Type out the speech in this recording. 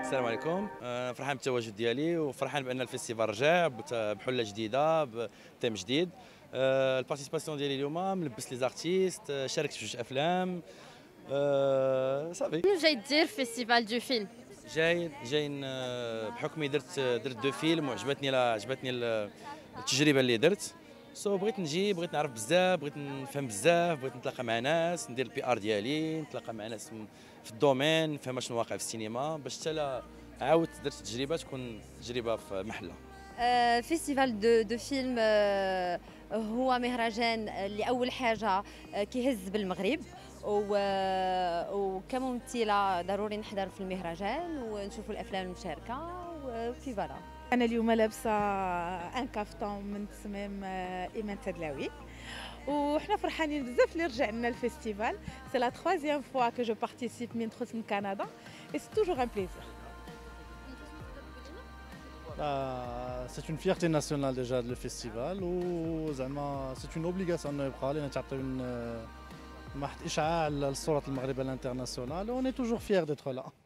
السلام عليكم. أنا فرحان بالتواجد ديالي وفرحان بأن الفيستيفال رجع بحلة جديدة بتيم جديد. البارتيسيباسيون ديالي اليوم ملبس لي زارتيست، شاركت في 2 أفلام. صافي. شنو جاي دير فيستيفال دو فيلم؟ جايين بحكمي درت 2 فيلم وعجبتني التجربة اللي درت. بغيت نجي، بغيت نعرف بزاف، بغيت نفهم بزاف، بغيت نتلاقى مع ناس، ندير البي ار ديالي، نتلاقى مع ناس في الدومين، نفهم شنو واقع في السينما، باش حتى عاودت درت تجربه تكون تجربه في محلها. فيستيفال دو فيلم هو مهرجان اللي اول حاجه كيهز بالمغرب، وكممثله ضروري نحضر في المهرجان ونشوف الافلام المشاركه وفي فوالا. أنا اليوم لابسة أن كافتون من تصميم إيمان تدلاوي، وحنا فرحانين بزاف اللي رجعنا للفيستيفال. سي لا 3ème fois que je participe من دخلت من كندا، et c'est toujours un plaisir. C'est une fierté nationale déjà le festival، وزعما c'est une obligation إنه يبقى لأن تعطي واحد إشعاع للصورة المغربية الانترناسيونال، وأنا toujours fier d'être là.